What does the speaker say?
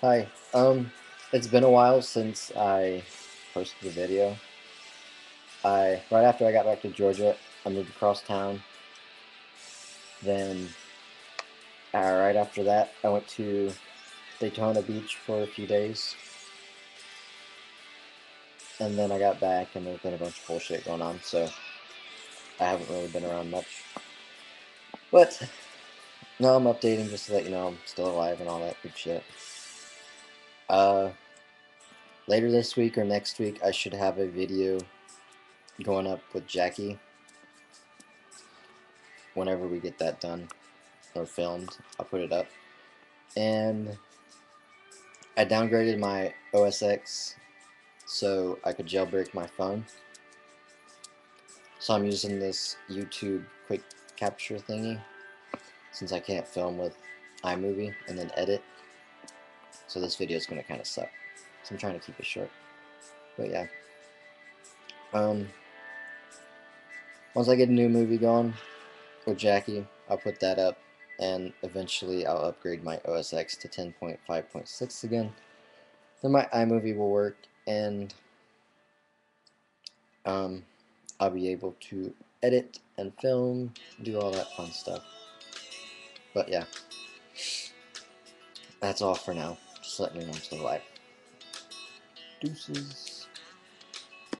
Hi. It's been a while since I posted a video. Right after I got back to Georgia, I moved across town. Then, right after that, I went to Daytona Beach for a few days. And then I got back, and there's been a bunch of bullshit going on, so I haven't really been around much. But now I'm updating just to let you know I'm still alive and all that good shit. Later this week or next week, I should have a video going up with Jackie. Whenever we get that done or filmed, I'll put it up. And I downgraded my OS X so I could jailbreak my phone. So I'm using this YouTube quick capture thingy, since I can't film with iMovie and then edit. So this video is going to kind of suck. So I'm trying to keep it short. But yeah. Once I get a new movie going with Jackie, I'll put that up. And eventually I'll upgrade my OS X to 10.5.6 again. Then my iMovie will work. And I'll be able to edit and film, do all that fun stuff. But yeah, that's all for now. Just letting you know I'm still alive. Deuces.